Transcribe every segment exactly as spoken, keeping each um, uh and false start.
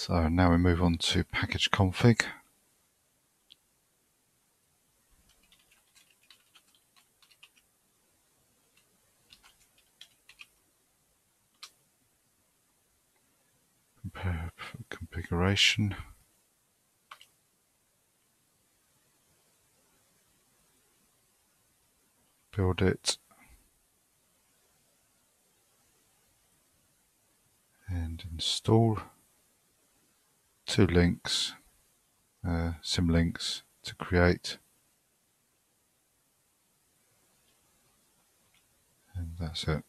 So now we move on to package config. Configuration. Build it. And install. Two links, uh, sim links to create. And that's it.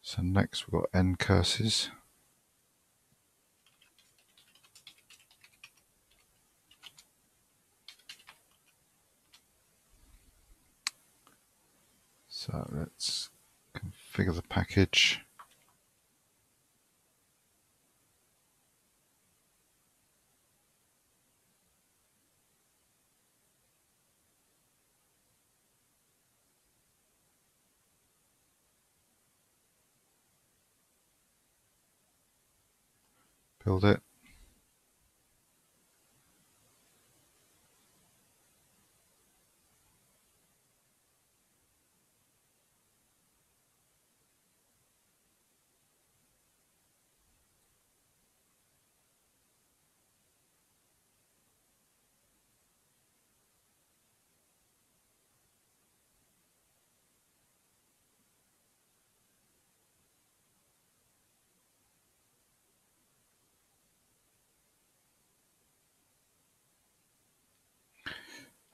So next we've got Ncurses. So let's configure the package. Build it.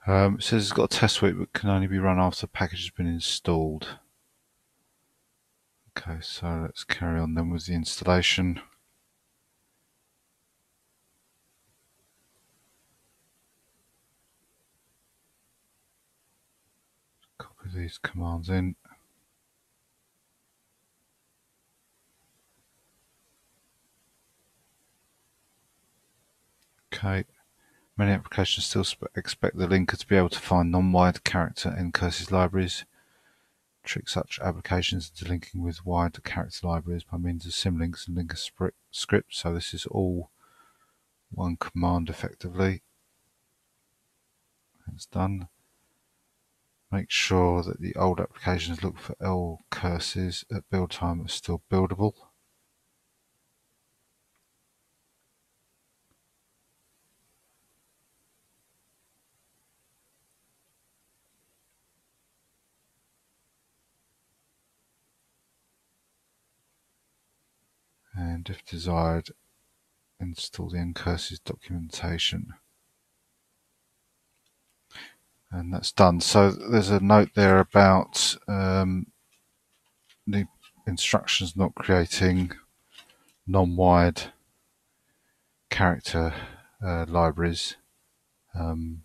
Um, it says it's got a test suite but can only be run after the package has been installed. Okay, so let's carry on then with the installation. Copy these commands in. Okay. Many applications still expect the linker to be able to find non-wide character Ncurses libraries. Trick such applications into linking with wide character libraries by means of symlinks and linker scripts. So this is all one command effectively. That's done. Make sure that the old applications look for Lcurses at build time are still buildable. And if desired, install the Ncurses documentation. And that's done. So there's a note there about um, the instructions not creating non-wide character uh, libraries, um,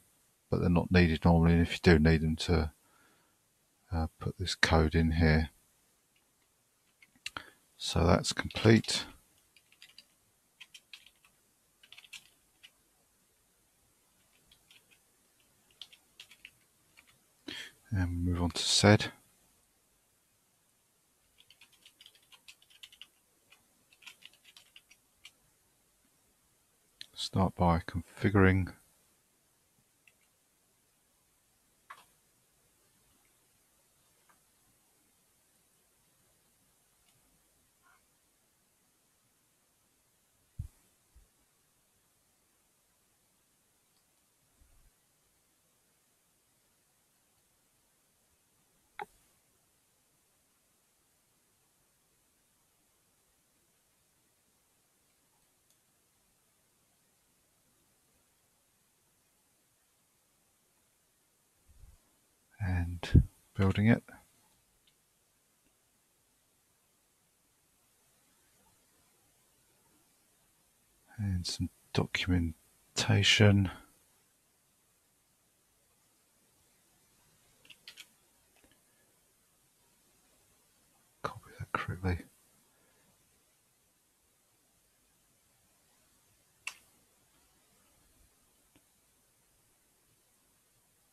but they're not needed normally. And if you do need them, to uh, put this code in here. So that's complete. And move on to Sed. Start by configuring. And building it. And some documentation. Copy that correctly.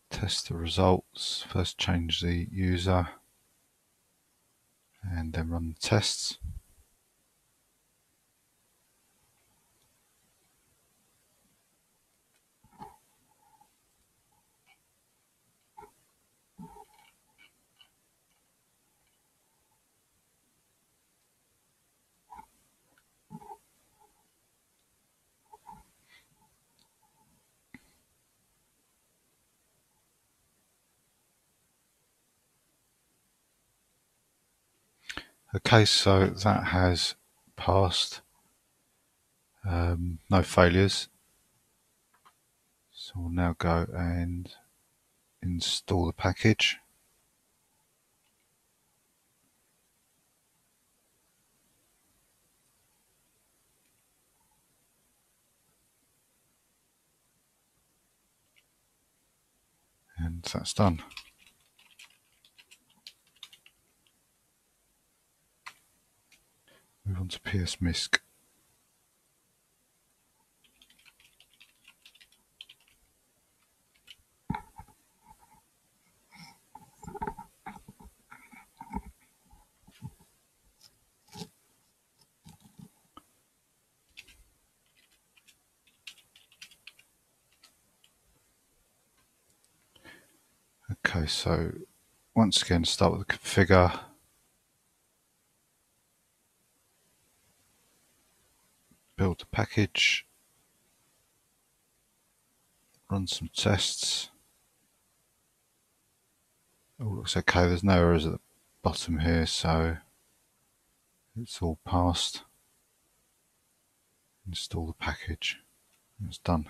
Test the results. First change the user and then run the tests. Okay, so that has passed, um, no failures. So we'll now go and install the package. And that's done. Move on to P S misc. Okay, so once again, start with the configure. Build the package, run some tests. All looks okay, there's no errors at the bottom here, so it's all passed. Install the package, it's done.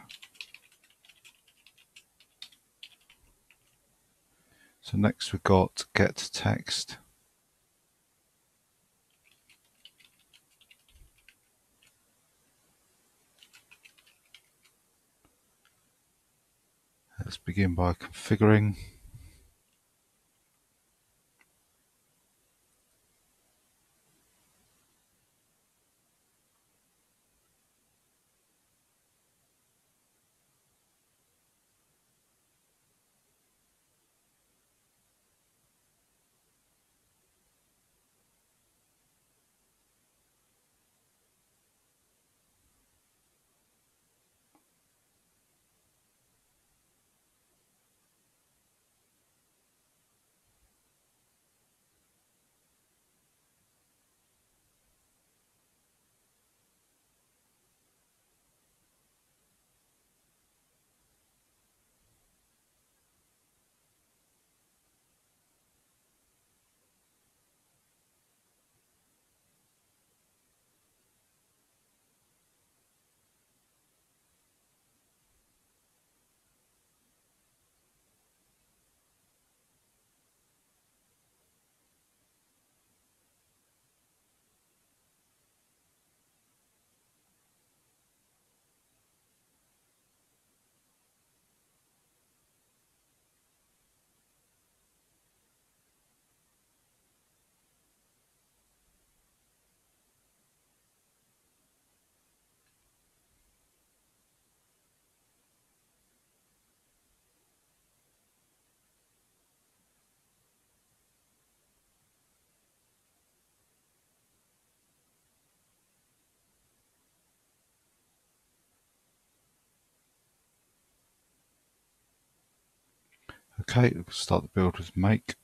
So next we've got Gettext. Let's begin by configuring. Okay, we'll start the build with make.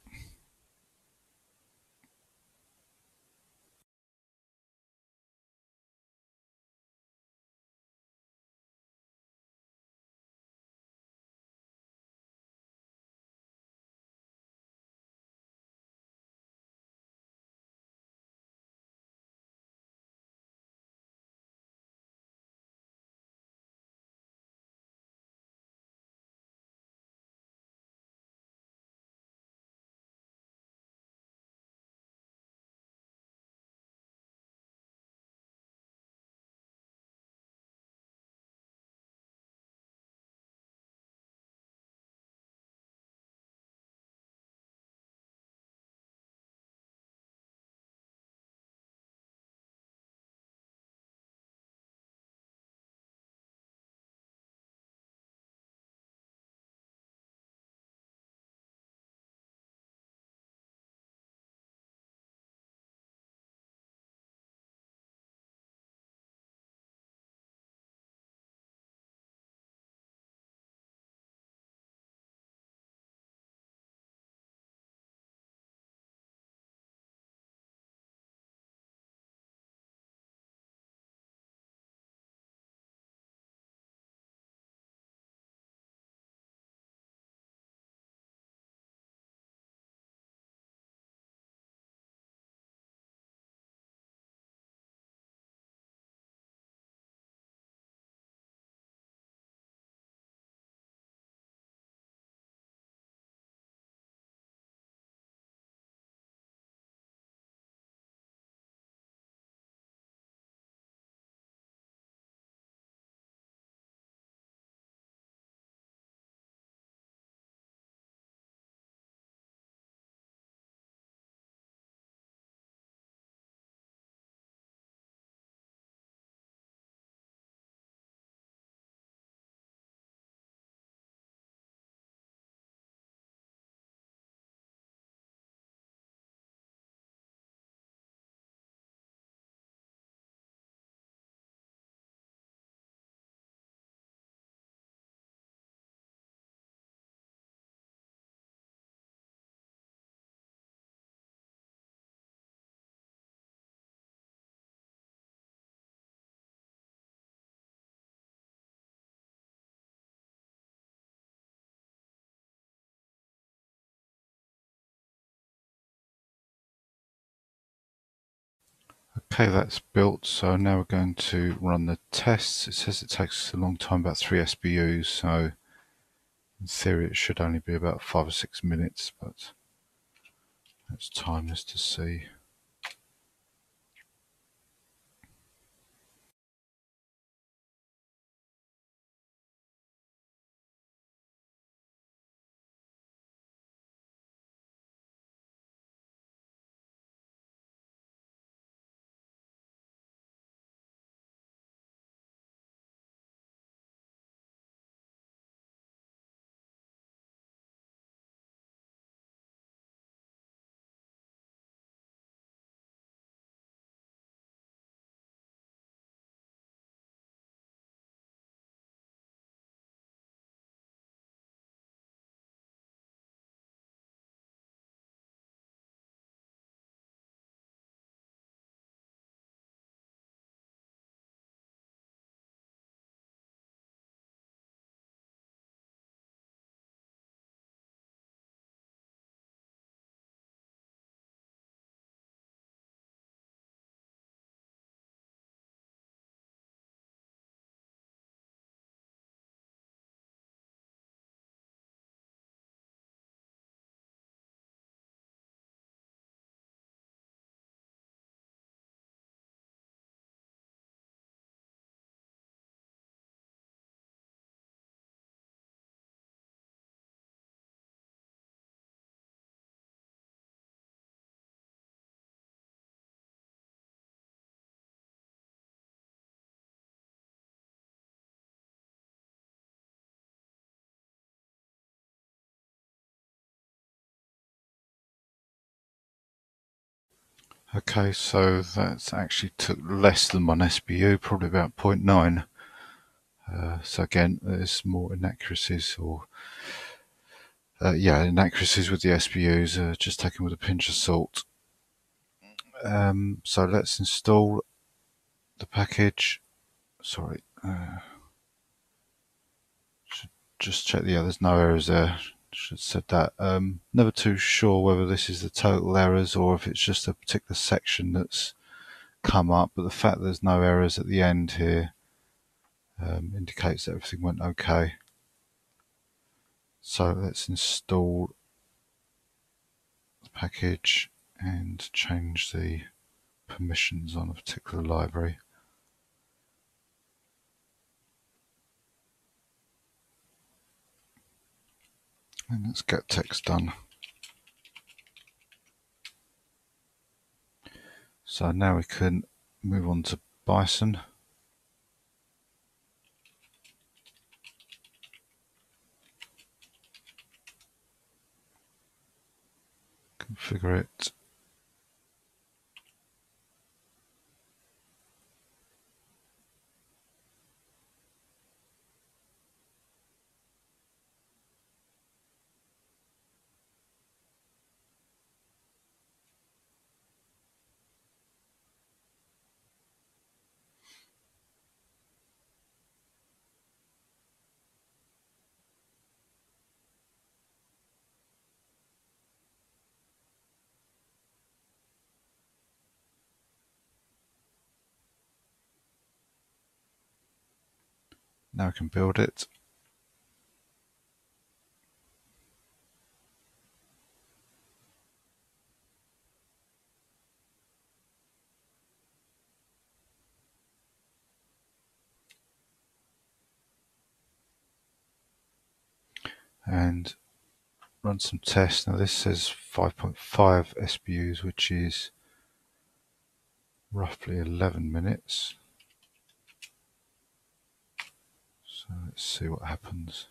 Okay, that's built. So now we're going to run the tests. It says it takes a long time, about three S B Us. So in theory, it should only be about five or six minutes, but let's time this to see. Okay, so that's actually took less than one S B U, probably about zero point nine. Uh, so again, there's more inaccuracies or, uh, yeah, inaccuracies with the S B Us, uh, just taken with a pinch of salt. Um, so let's install the package. Sorry, uh, should just check the others, no errors there. Should have said that. Um, never too sure whether this is the total errors or if it's just a particular section that's come up, but the fact that there's no errors at the end here um, indicates that everything went okay. So let's install the package and change the permissions on a particular library. And let's get text done. So now we can move on to Bison. Configure it. Now I can build it. And run some tests. Now this says five point five S B Us, which is roughly eleven minutes. So let's see what happens.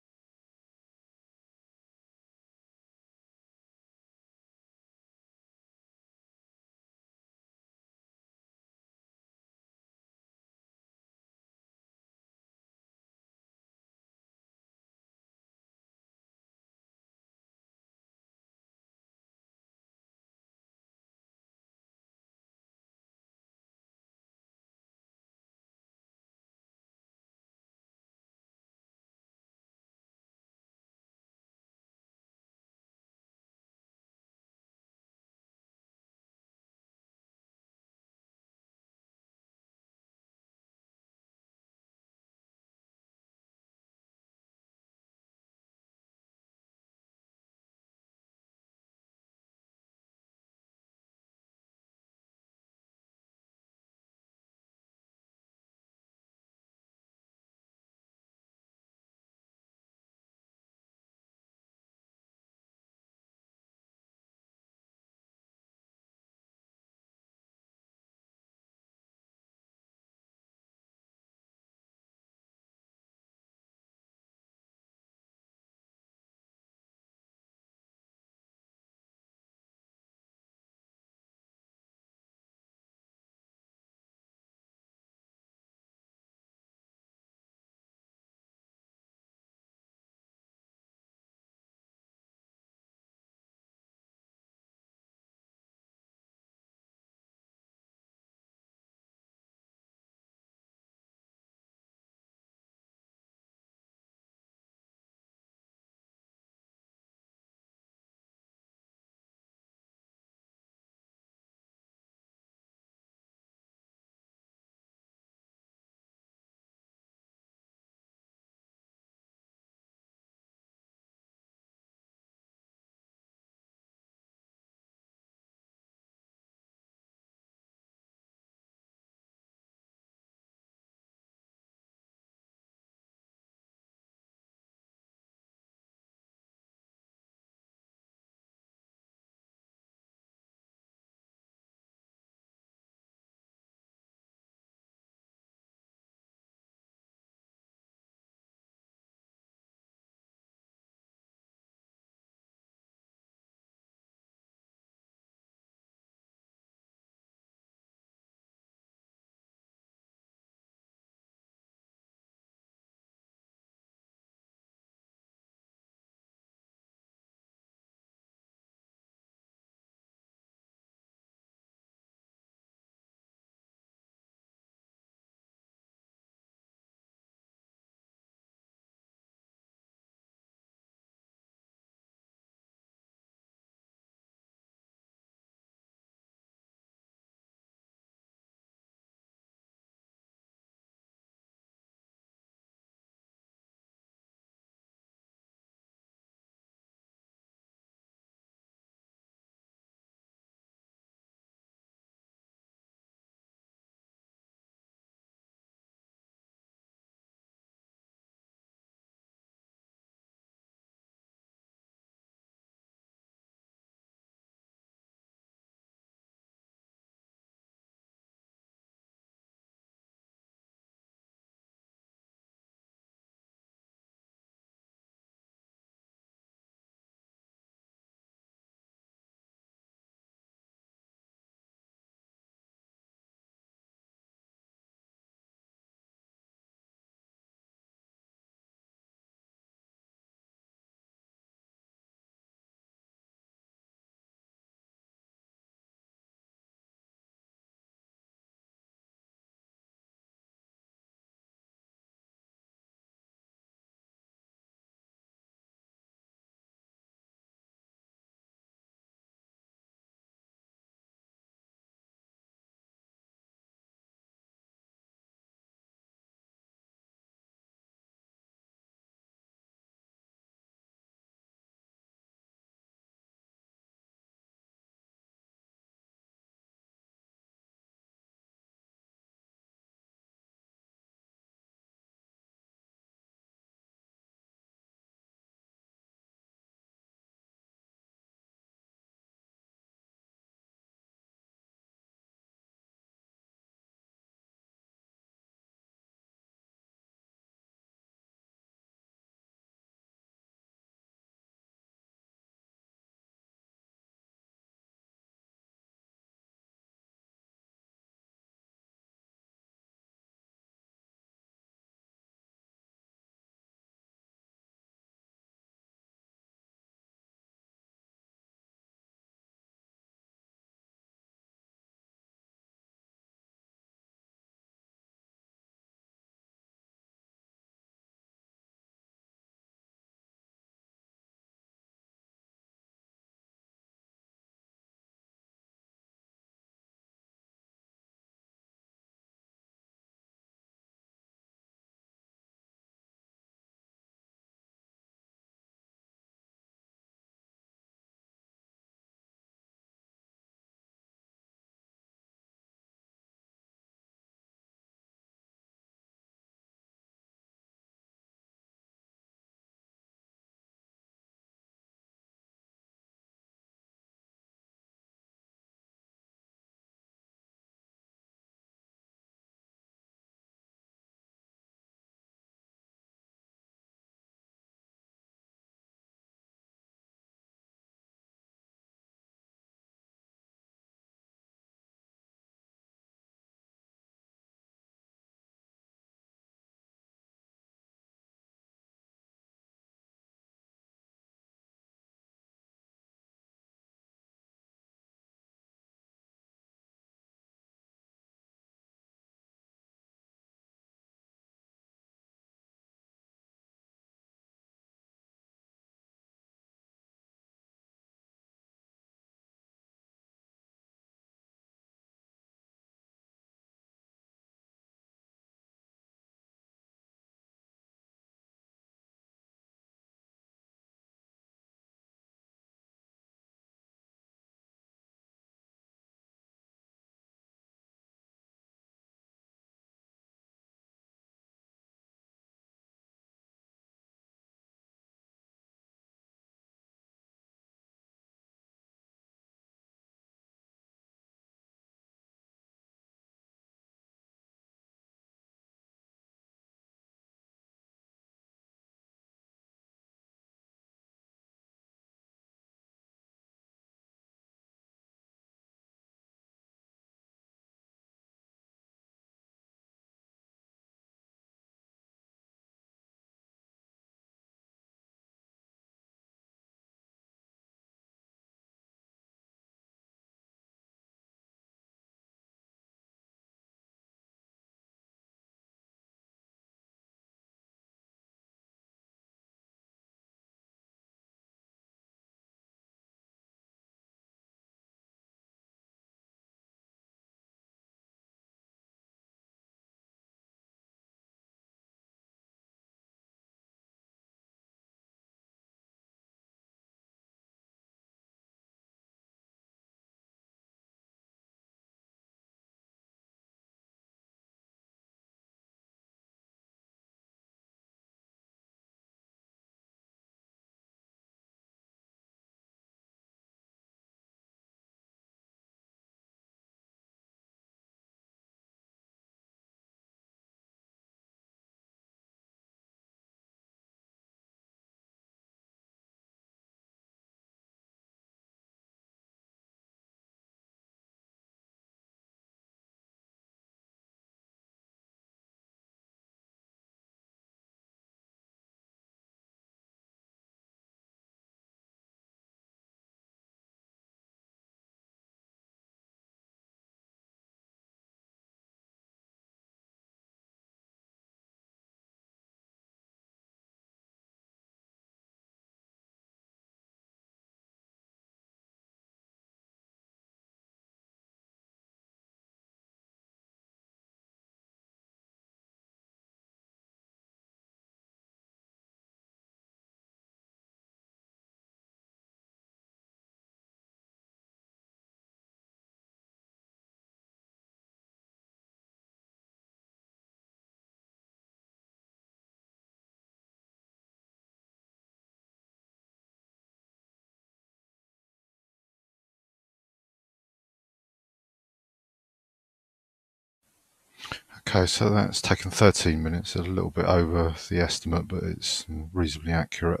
Okay, so that's taken thirteen minutes, a little bit over the estimate, but it's reasonably accurate.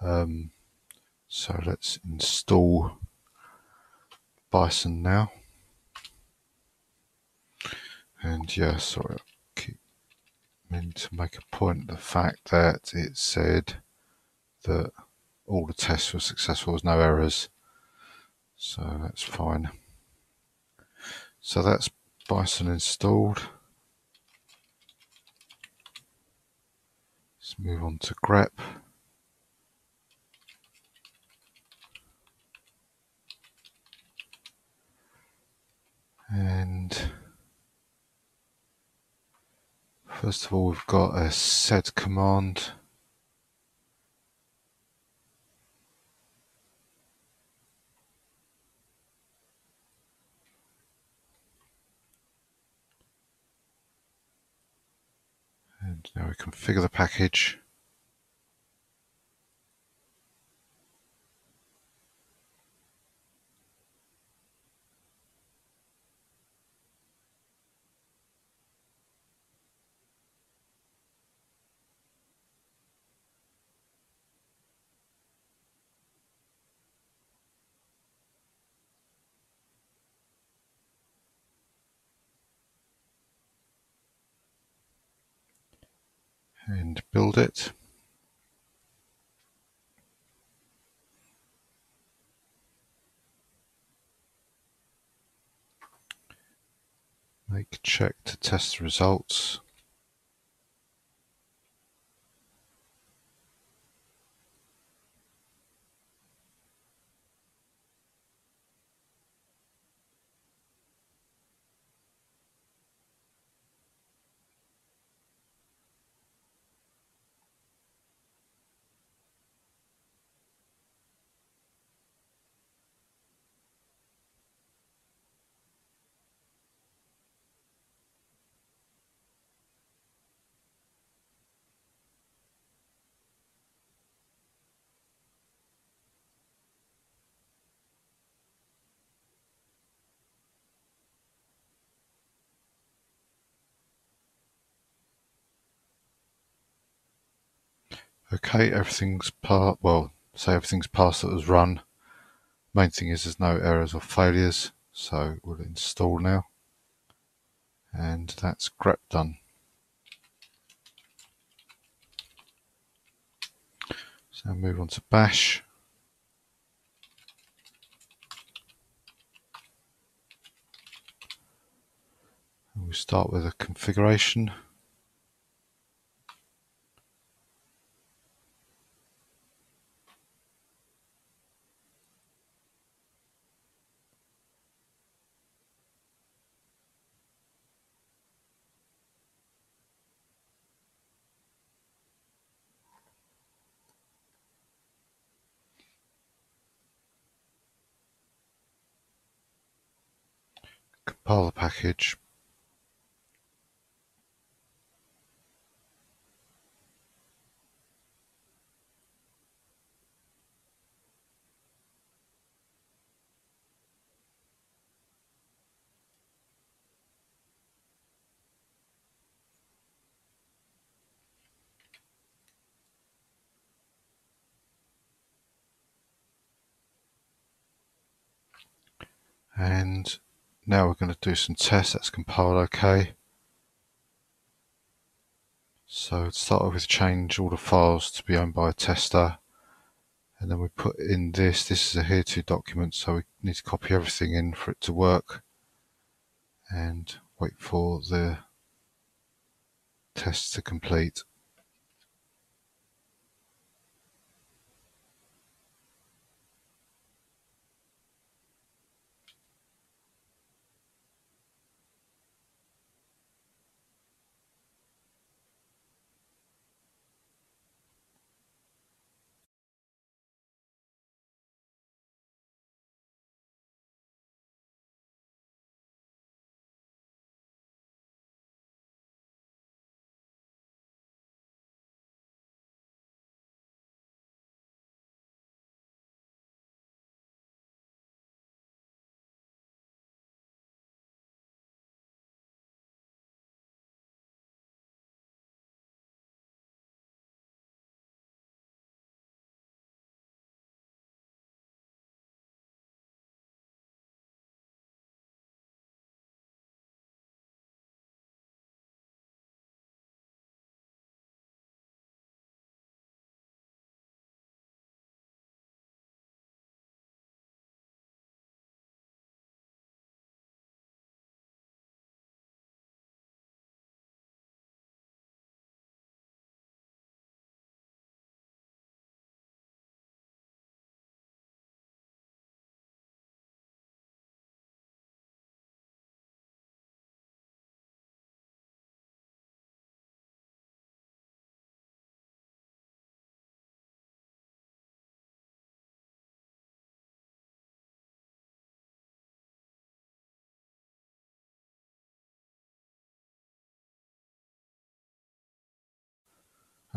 Um, so let's install Bison now. And yeah, sorry, I keep meaning to make a point. The fact that it said that all the tests were successful, there was no errors. So that's fine. So that's Bison installed. Let's move on to grep. And first of all, we've got a sed command. And now we configure the package. And build it. Make check to test the results. Okay, everything's part, well, say everything's passed that was run. Main thing is there's no errors or failures, so we'll install now. And that's grep done. So move on to Bash. And we start with a configuration. Compile the package. And now we're going to do some tests. That's compiled okay. So to start off with, change all the files to be owned by a tester. And then we put in this. This is a here to document, so we need to copy everything in for it to work. And wait for the test to complete.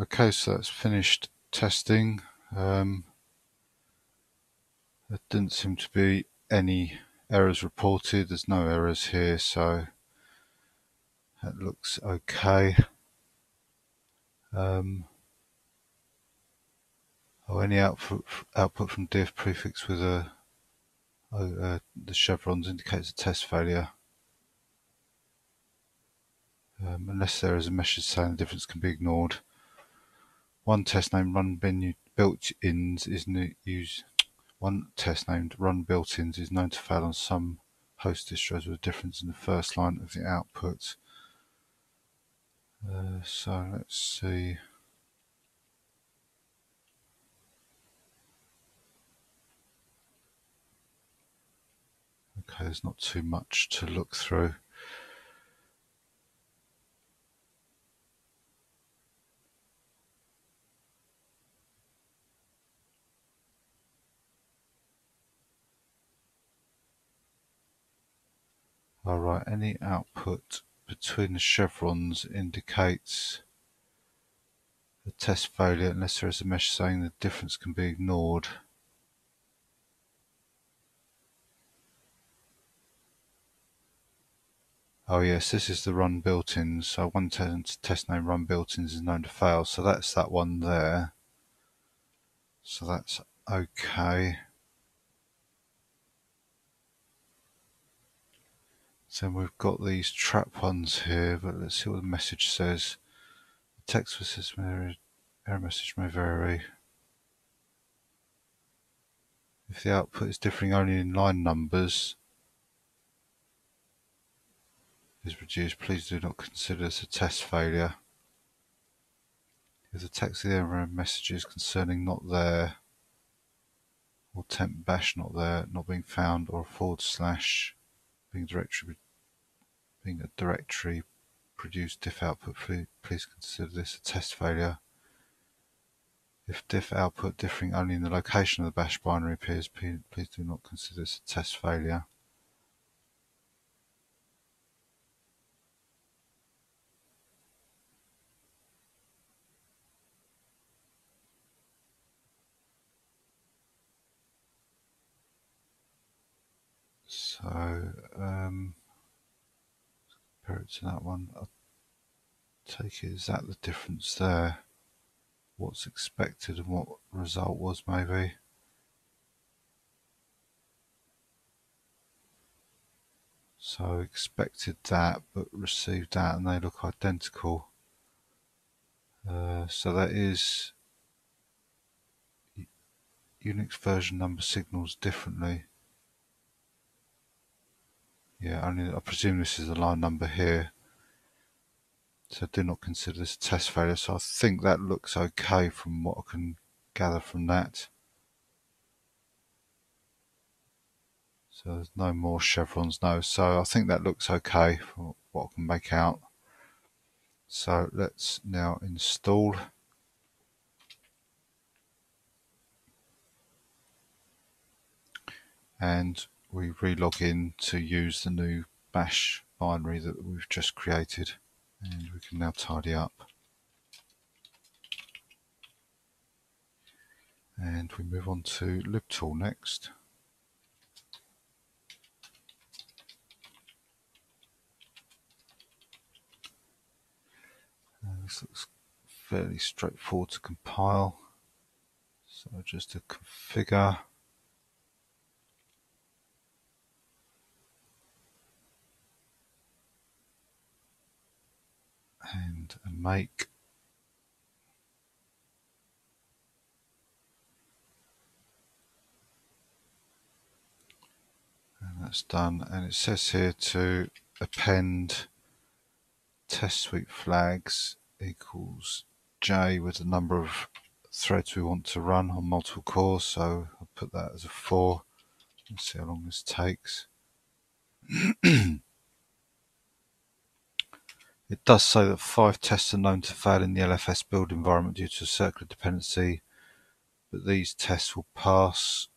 Okay, so that's finished testing. Um, there didn't seem to be any errors reported. There's no errors here, so that looks okay. Um, oh, any output output from diff prefix with a oh, uh, the chevrons indicates a test failure. Um, unless there is a message saying the difference can be ignored. One test named run bin built-ins is used. One test named run built-ins is known to fail on some host distros with a difference in the first line of the output. Uh, so let's see. Okay, there's not too much to look through. Alright, any output between the chevrons indicates a test failure unless there is a message saying the difference can be ignored. Oh yes, this is the run built-in, so one test name run built-ins is known to fail, so that's that one there. So that's okay. So we've got these trap ones here, but let's see what the message says. The text for system error, error message may vary if the output is differing only in line numbers. Is reduced. Please do not consider this a test failure. If the text of the error message is concerning not there, or temp bash not there, not being found, or a forward slash being directory. Being a directory produced diff output, please consider this a test failure. If diff output differing only in the location of the bash binary appears, please do not consider this a test failure. So um, compare it to that one. I'll take it. Is that the difference there? What's expected and what the result was, maybe. So expected that, but received that, and they look identical. Uh, so that is Unix version number signals differently. Yeah, only I presume this is the line number here. So do not consider this a test failure. So I think that looks okay from what I can gather from that. So there's no more chevrons, no. So I think that looks okay from what I can make out. So let's now install. And we relog in to use the new bash binary that we've just created, and we can now tidy up. And we move on to libtool next. And this looks fairly straightforward to compile. So just to configure. And a make. And that's done. And it says here to append test suite flags equals J with the number of threads we want to run on multiple cores. So I'll put that as a four. Let's see how long this takes. It does say that five tests are known to fail in the L F S build environment due to a circular dependency, but these tests will pass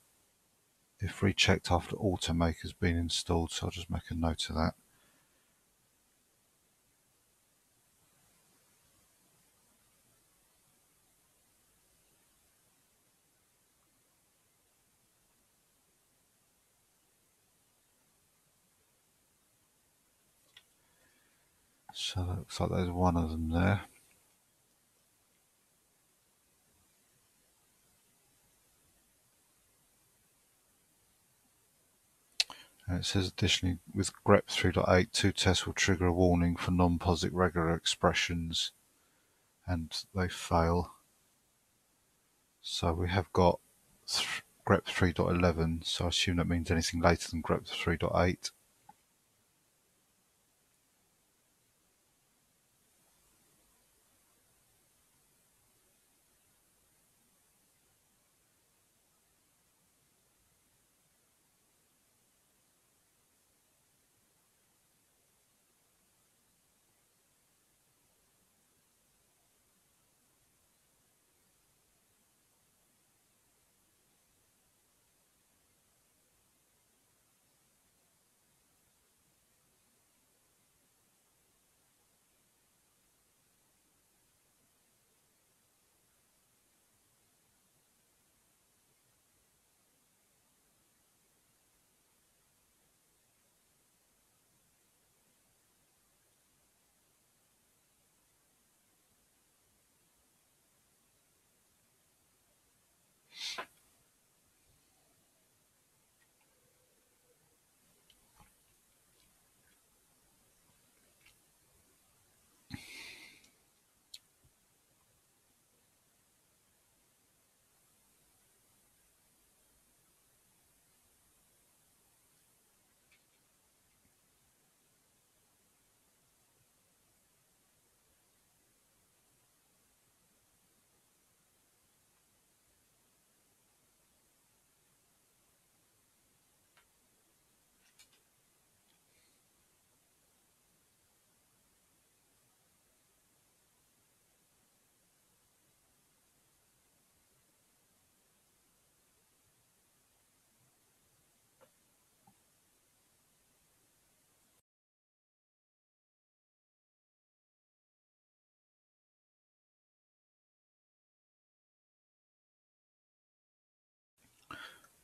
if rechecked after Automake has been installed, so I'll just make a note of that. So it looks like there's one of them there. And it says additionally, with grep three point eight, two tests will trigger a warning for non-POSIX regular expressions, and they fail. So we have got grep three point eleven, so I assume that means anything later than grep three point eight.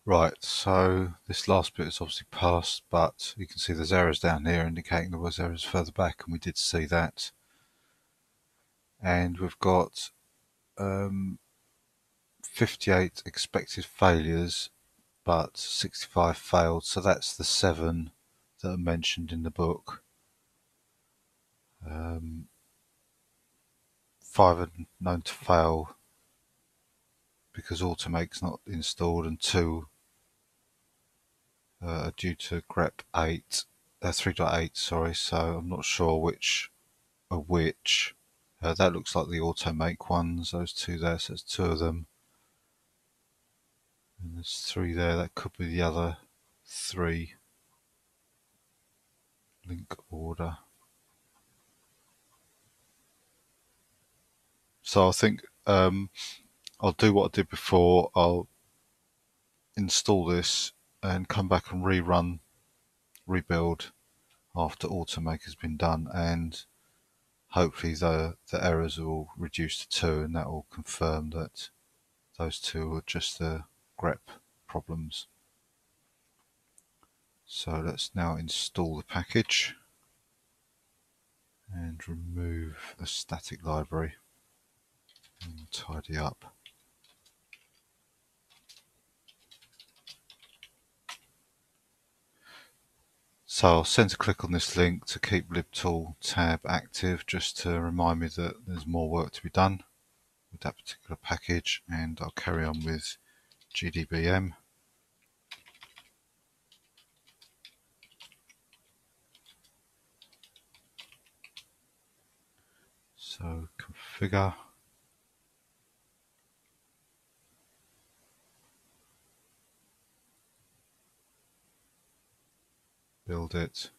Right, so this last bit is obviously passed, but you can see there's errors down here indicating there was errors further back, and we did see that. And we've got um, fifty-eight expected failures, but sixty-five failed, so that's the seven that are mentioned in the book. Um, five are known to fail because Automake's not installed, and two are uh, due to grep eight, uh, three point eight, sorry, so I'm not sure which are which. Uh, that looks like the Automake ones, those two there, so there's two of them. And there's three there, that could be the other three. Link order. So I think um, I'll do what I did before. I'll install this and come back and rerun, rebuild after Automake has been done, and hopefully the, the errors will reduce to two, and that will confirm that those two are just the grep problems. So let's now install the package and remove a static library and tidy up. So I'll centre click on this link to keep libtool tab active, just to remind me that there's more work to be done with that particular package, and I'll carry on with G D B M. So configure. Build it.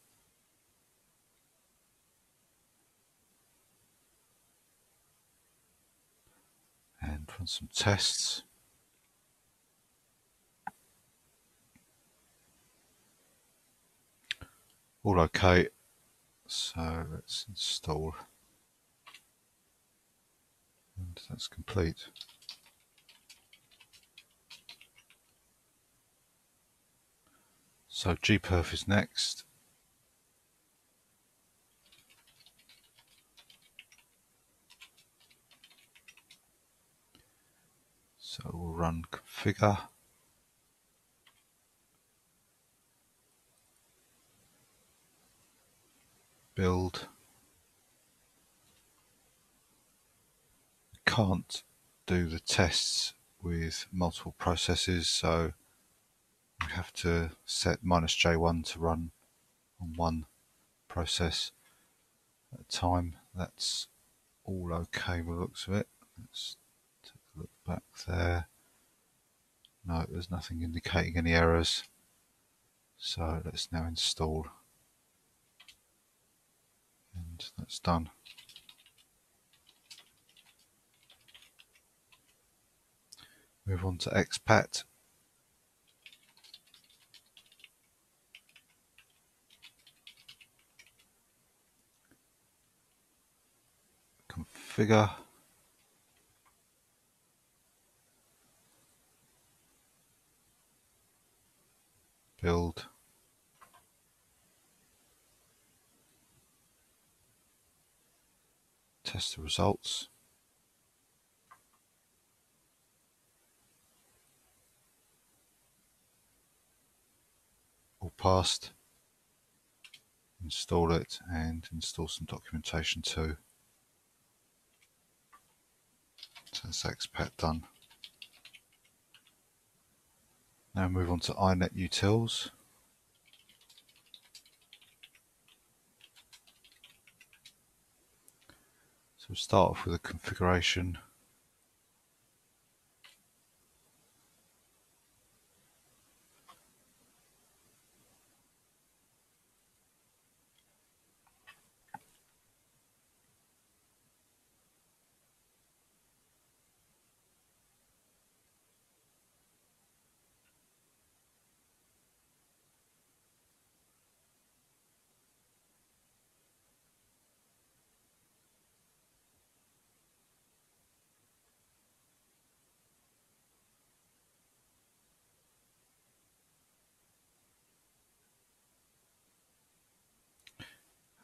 And run some tests. All okay. So let's install. And that's complete. So Gperf is next. So run configure. Build. Can't do the tests with multiple processes, so we have to set minus J one to run on one process at a time. That's all okay by the looks of it. Let's take a look back there. No, there's nothing indicating any errors. So let's now install. And that's done. Move on to Expat. Configure. Build. Test the results. All passed. Install it and install some documentation too. So that's Expat done. Now move on to Inetutils. So we'll start off with a configuration.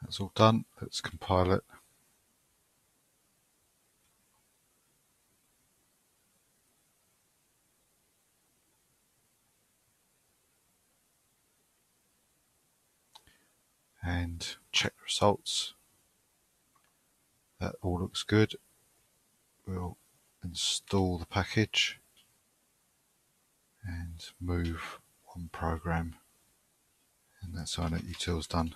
That's all done. Let's compile it. And check the results. That all looks good. We'll install the package and move one program. And that's Inetutils done.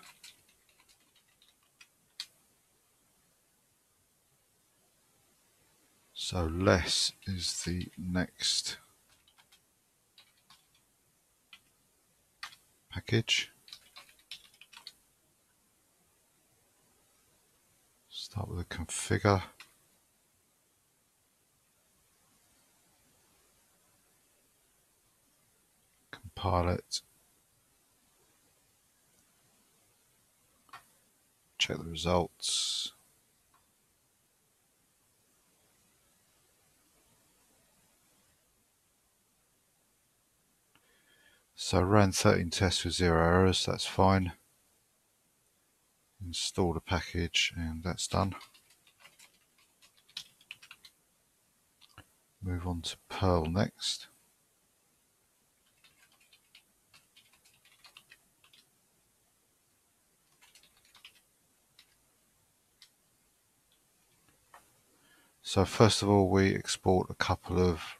So less is the next package. Start with a configure. Compile it. Check the results. So ran thirteen tests with zero errors, that's fine. Install the package and that's done. Move on to Perl next. So first of all we export a couple of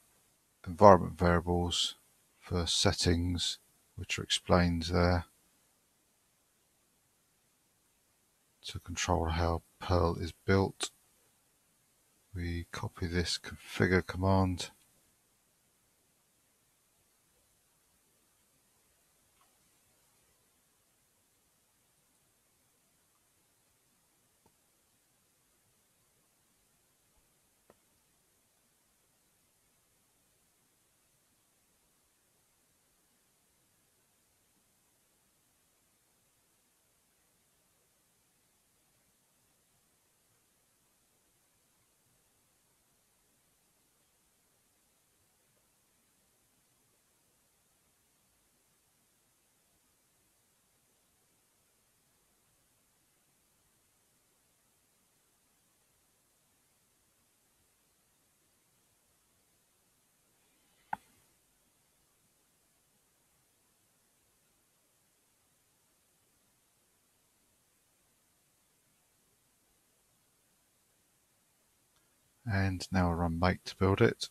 environment variables for settings, which are explained there, to control how Perl is built. We copy this configure command, And now I'll run make to build it.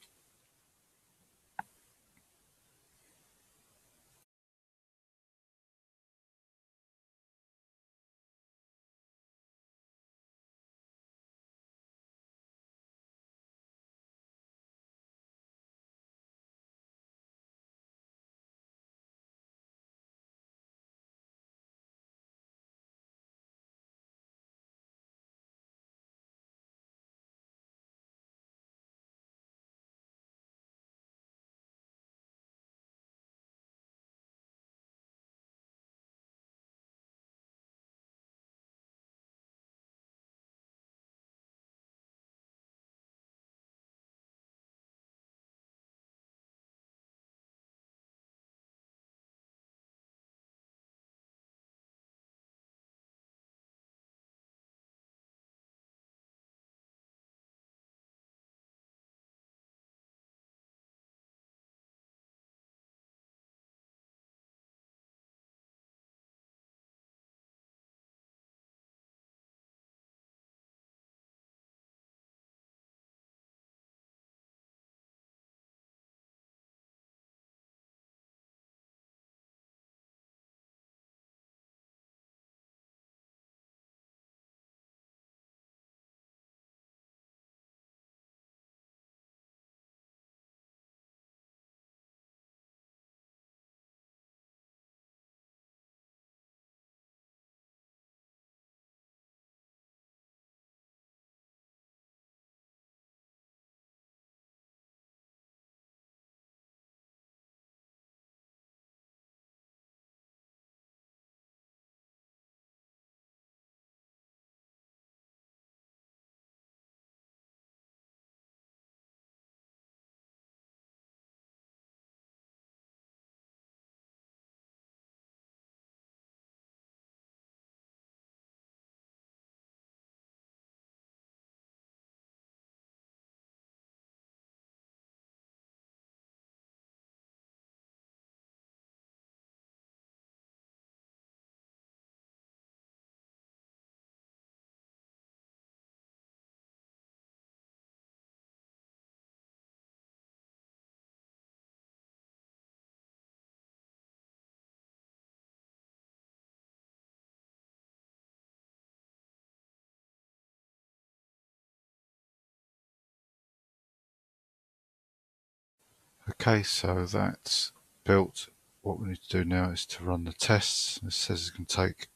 Okay, so that's built. What we need to do now is to run the tests. It says it's going to take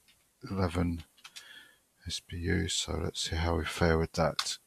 eleven S B Us, so let's see how we fare with that.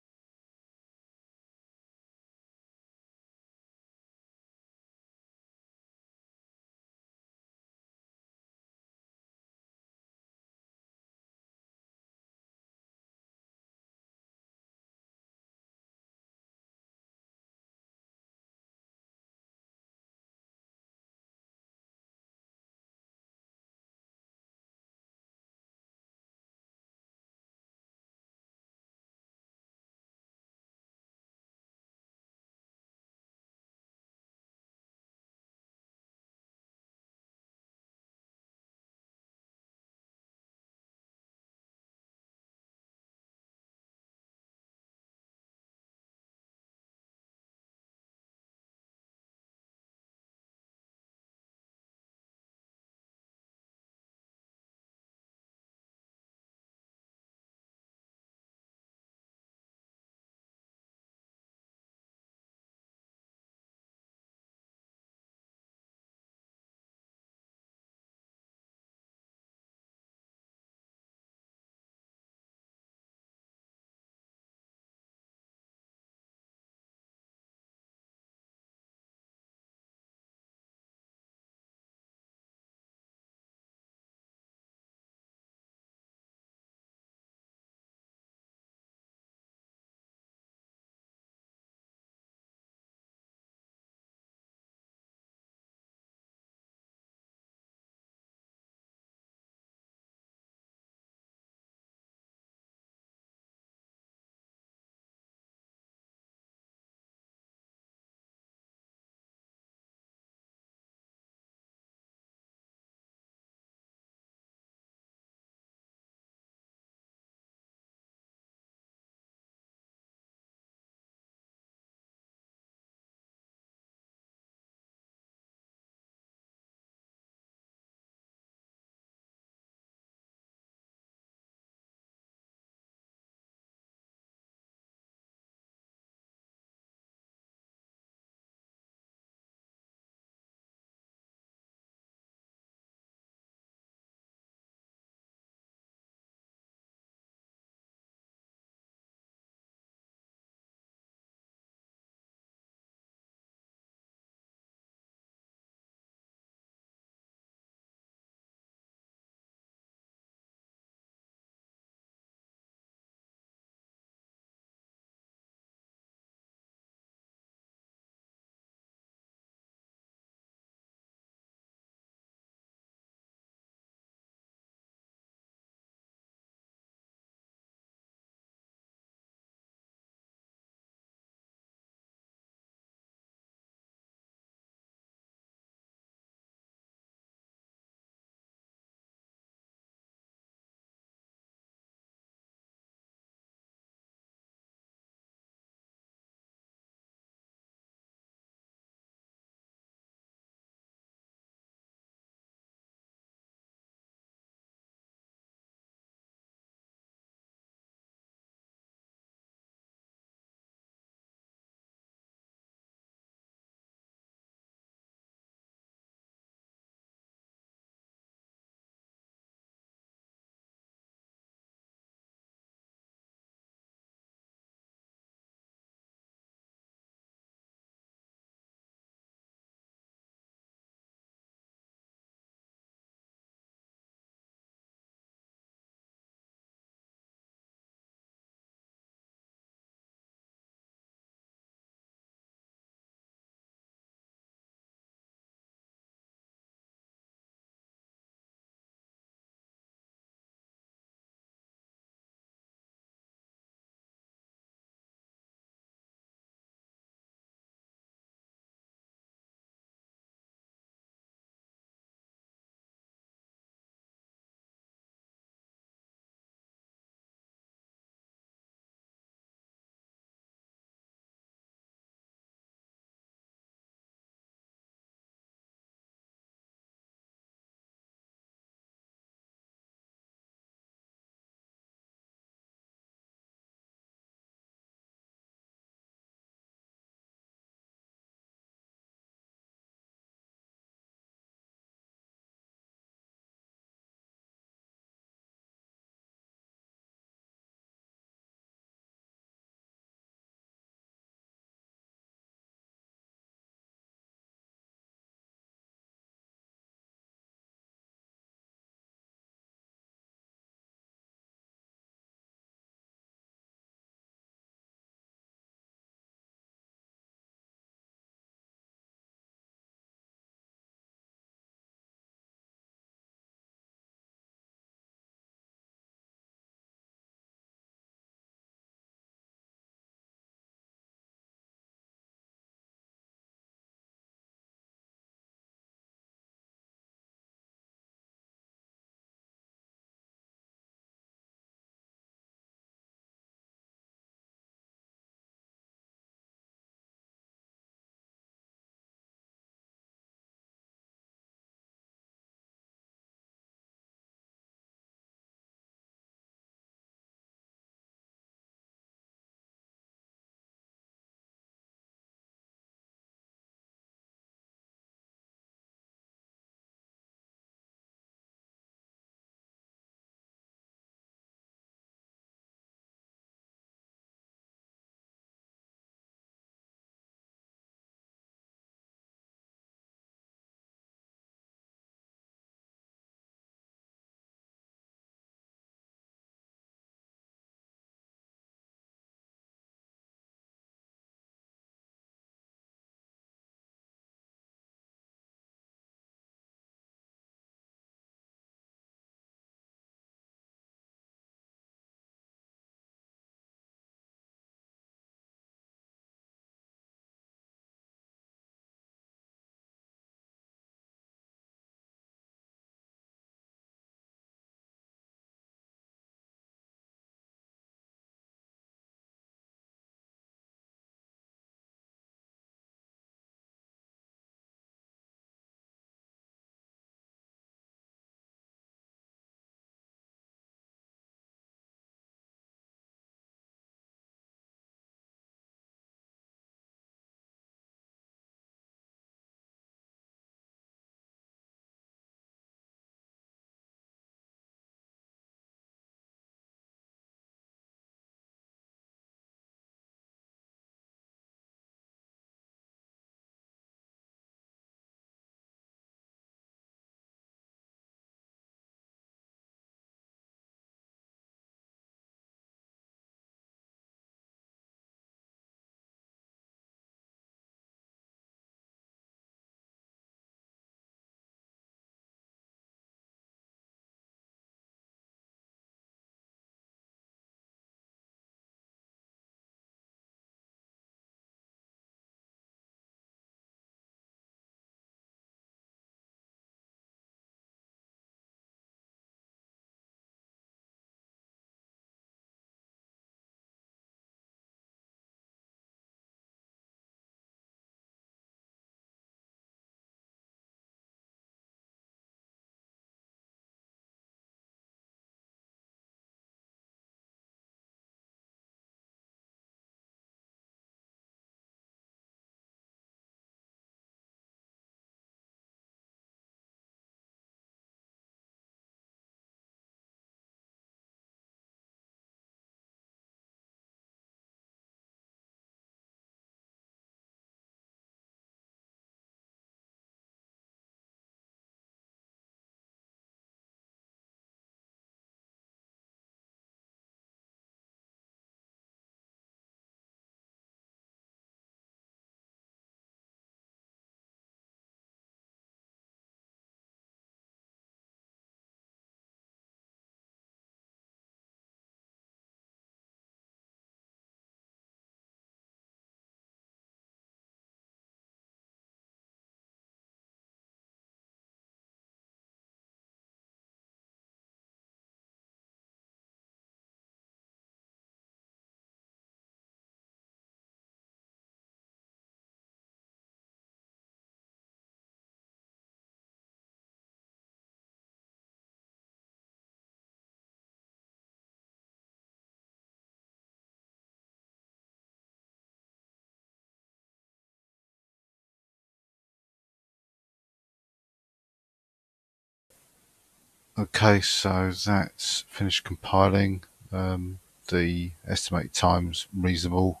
Okay, so that's finished compiling. Um, the estimated time's reasonable.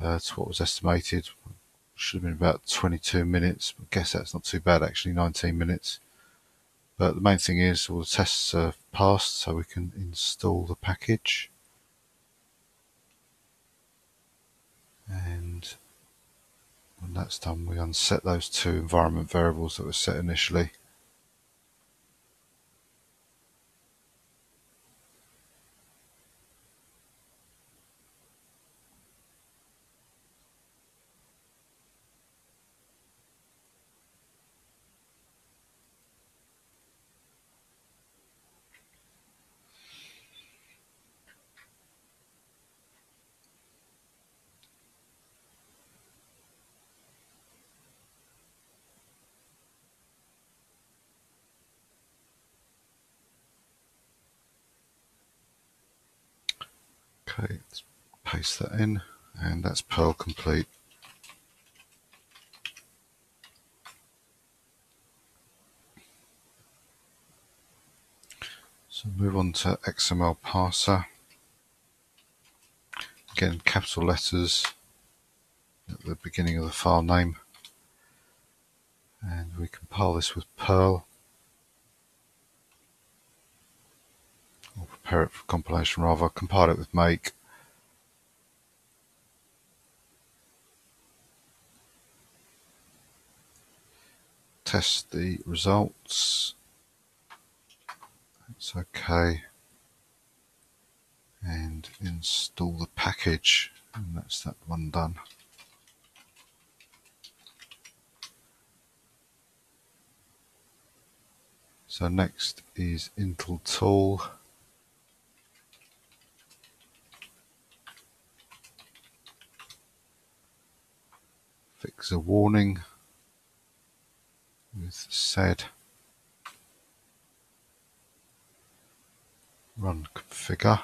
Uh, to what was estimated. Should have been about twenty-two minutes. I guess that's not too bad actually, nineteen minutes. But the main thing is all the tests are passed, so we can install the package. And when that's done, we unset those two environment variables that were set initially. Okay, let's paste that in, and that's Perl complete. So move on to X M L parser. Again, capital letters at the beginning of the file name. And we compile this with Perl. Or prepare it for compilation, rather. Compile it with make. Test the results. It's okay. And install the package. And that's that one done. So next is Intltool. Fix a warning with Sed. Run configure.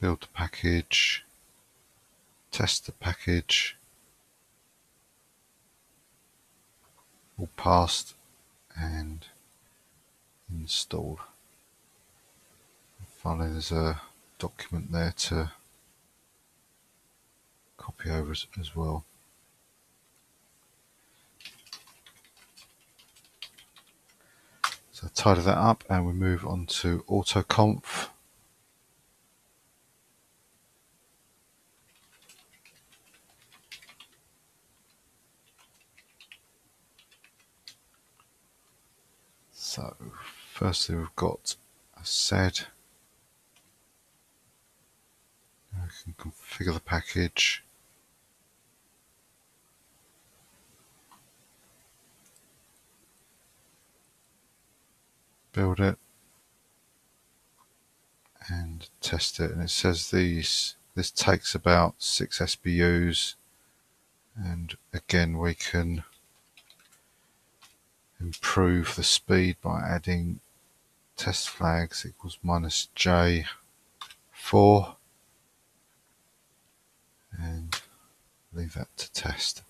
Build the package. Test the package. All passed and installed. And finally, there's a document there to copy over as, as well. So tidy that up and we move on to Autoconf. So firstly we've got a sed. Now we can configure the package. Build it and test it, and it says these this takes about six S B Us, and again we can improve the speed by adding test flags equals minus J four and leave that to test.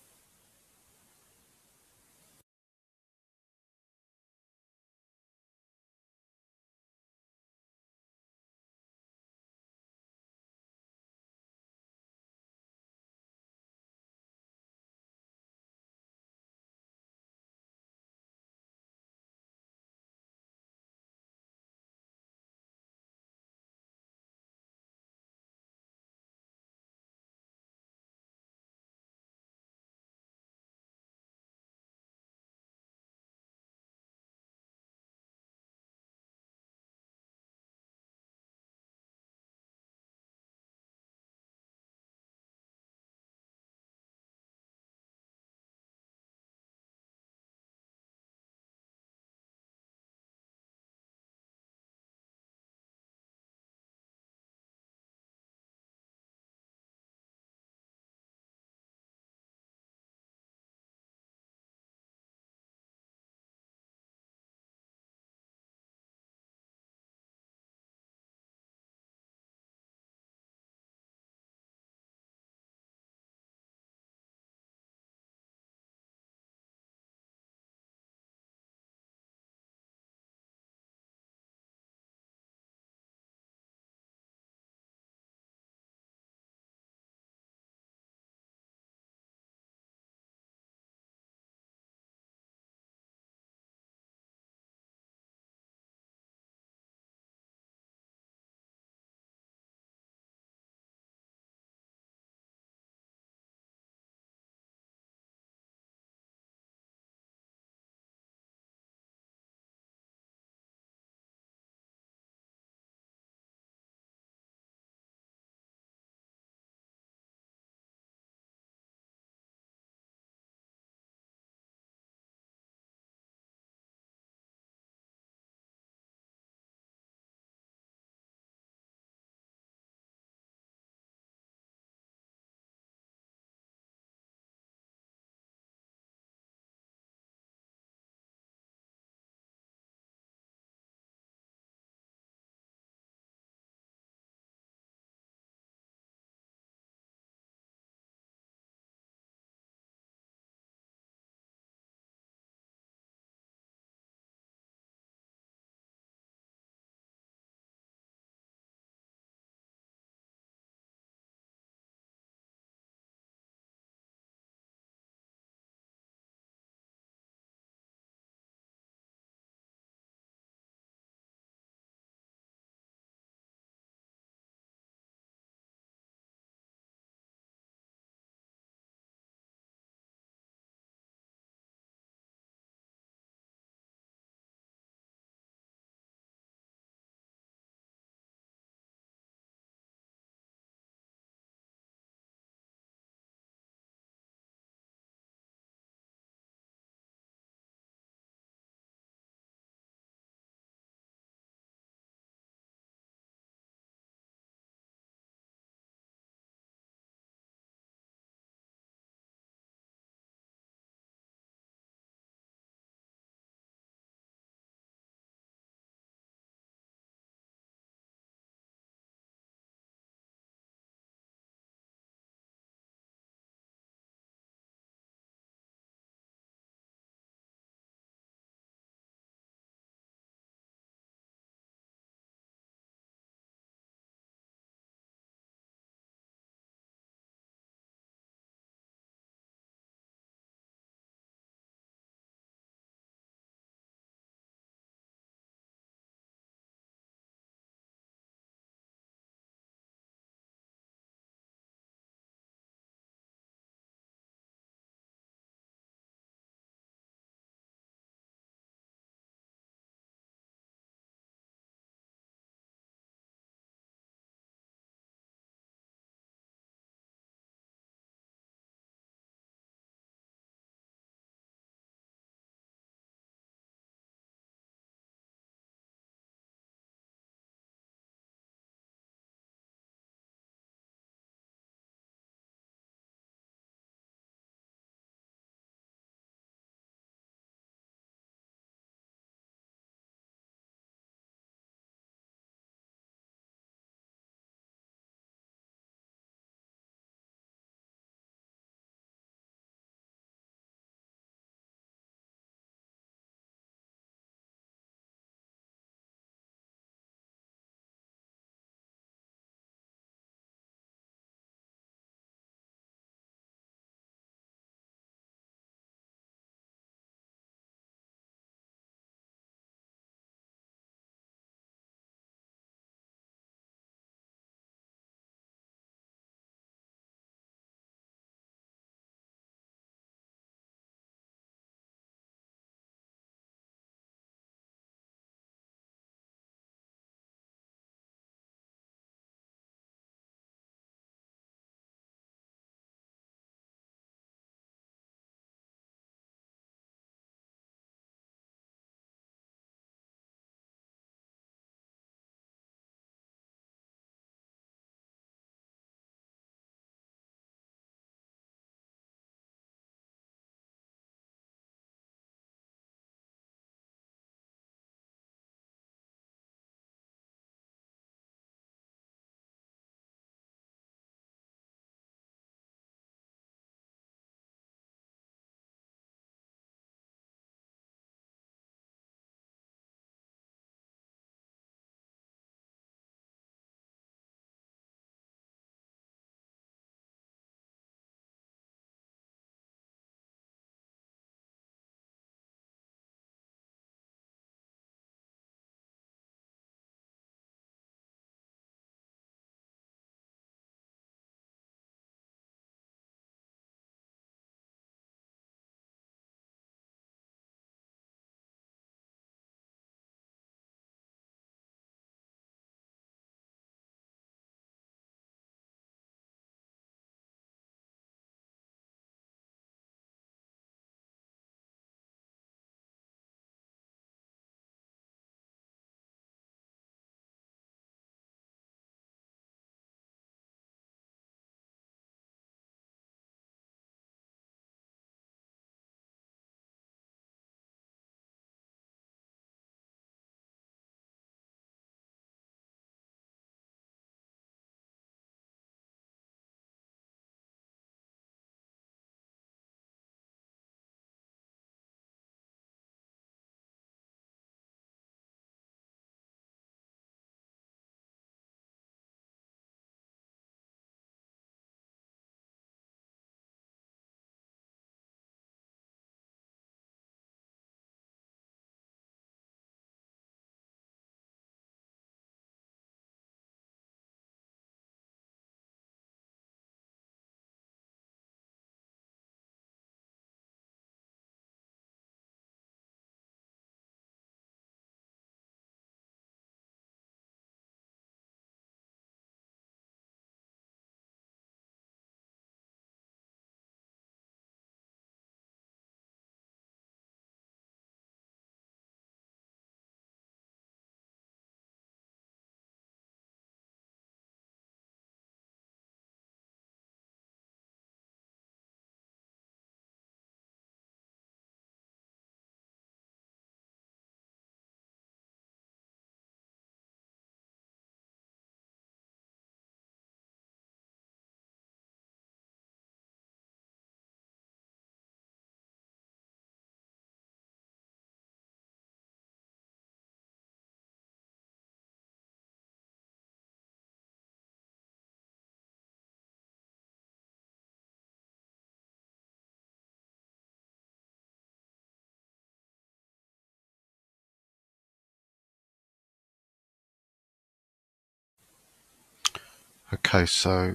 Okay, so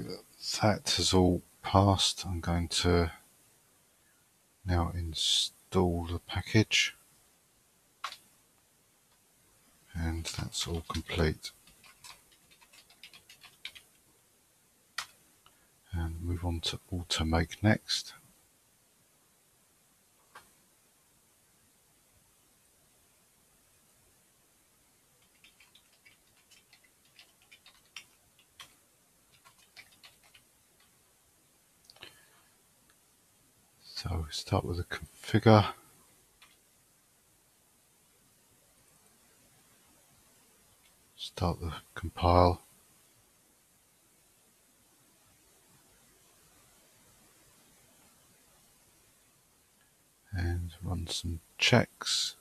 that has all passed. I'm going to now install the package, and that's all complete. And move on to Automake next. So we start with a configure. Start the compile. And run some checks.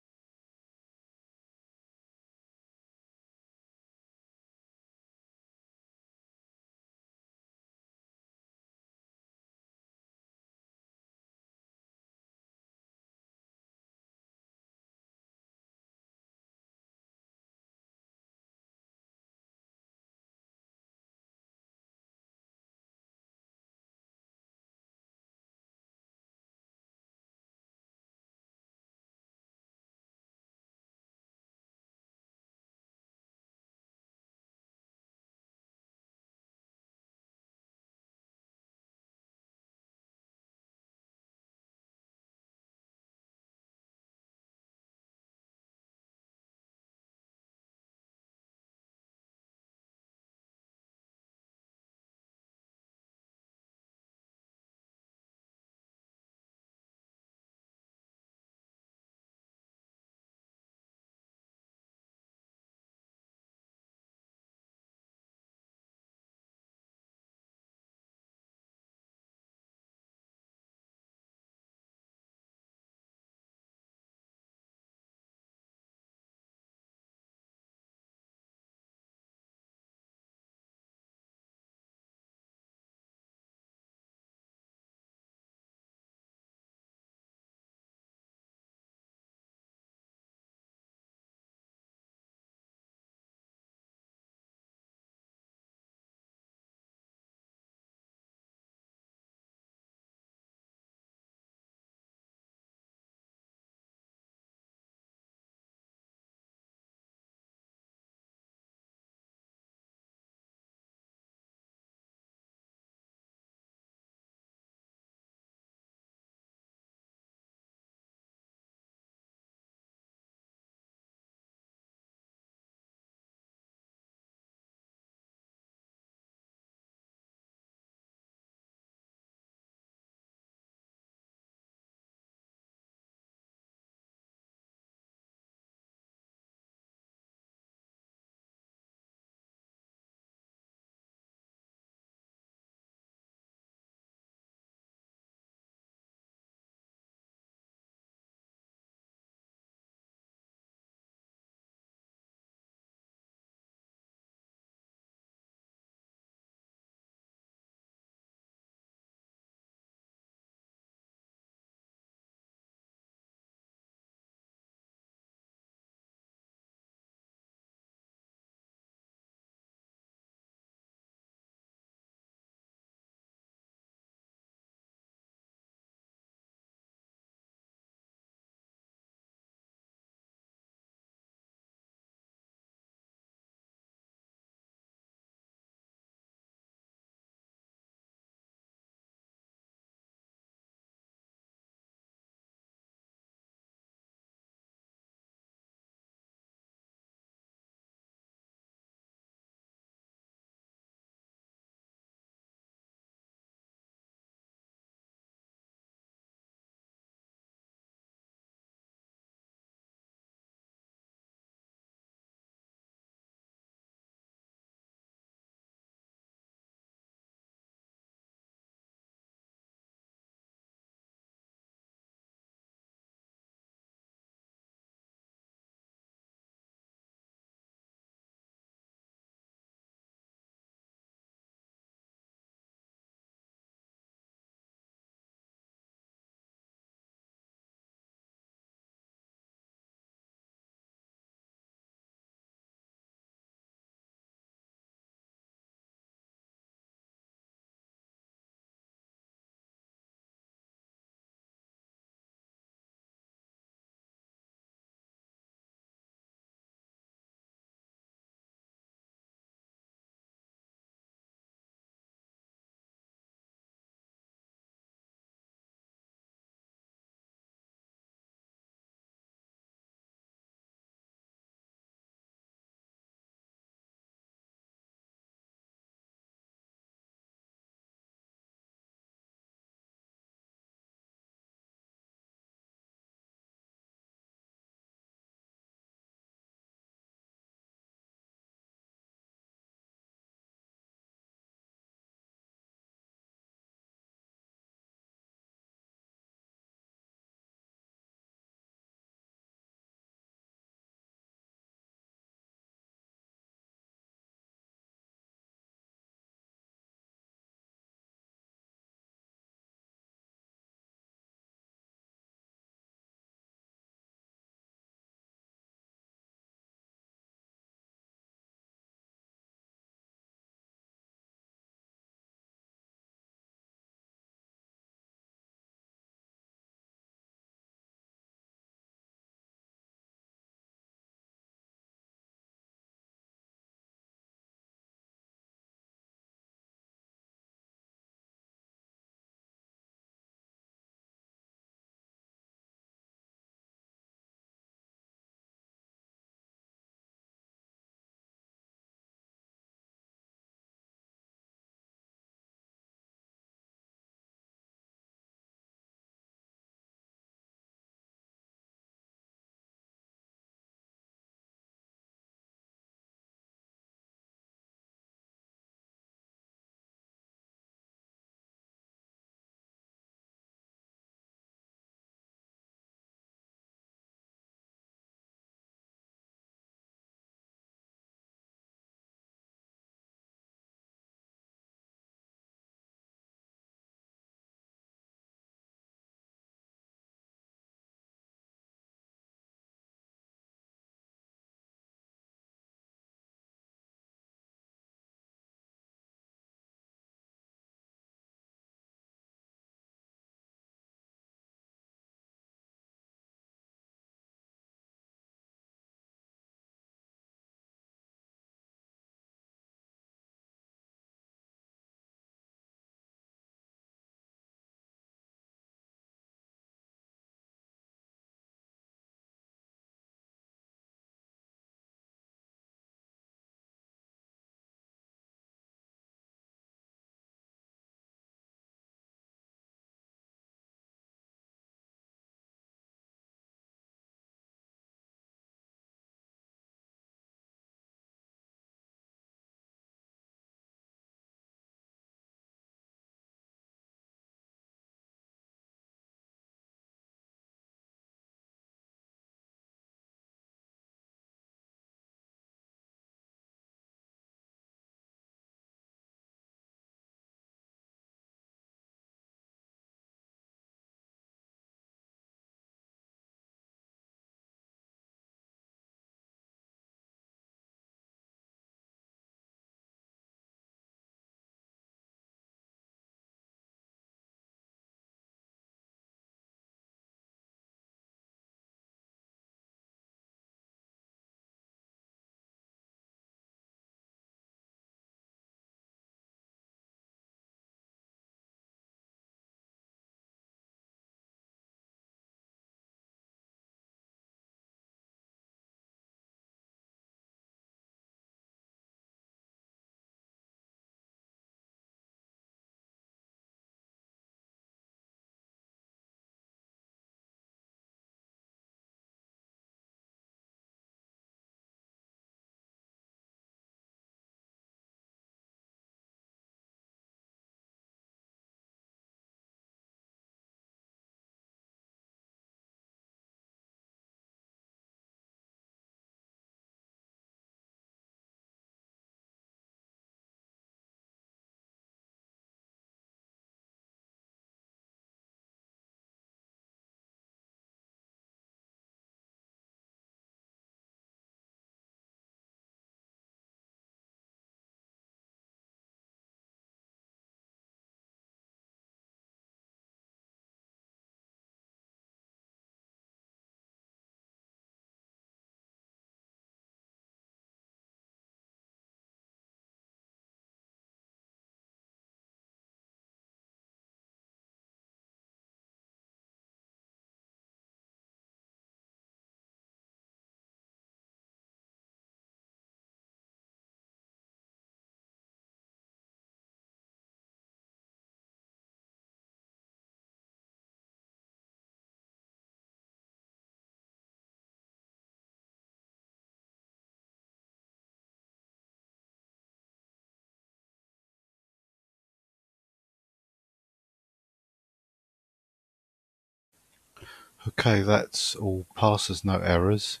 Okay, that's all parsers, no errors.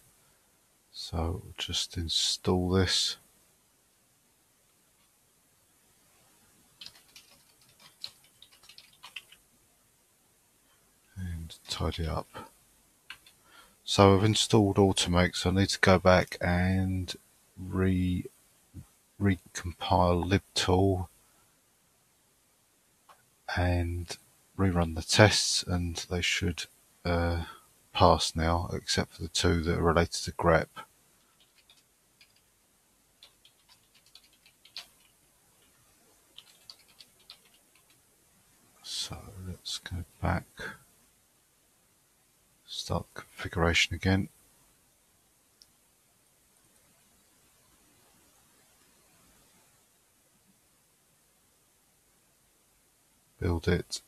So just install this. And tidy up. So I've installed Automake, so I need to go back and re recompile libtool and rerun the tests, and they should uh, pass now, except for the two that are related to grep. So let's go back, start the configuration again. Build it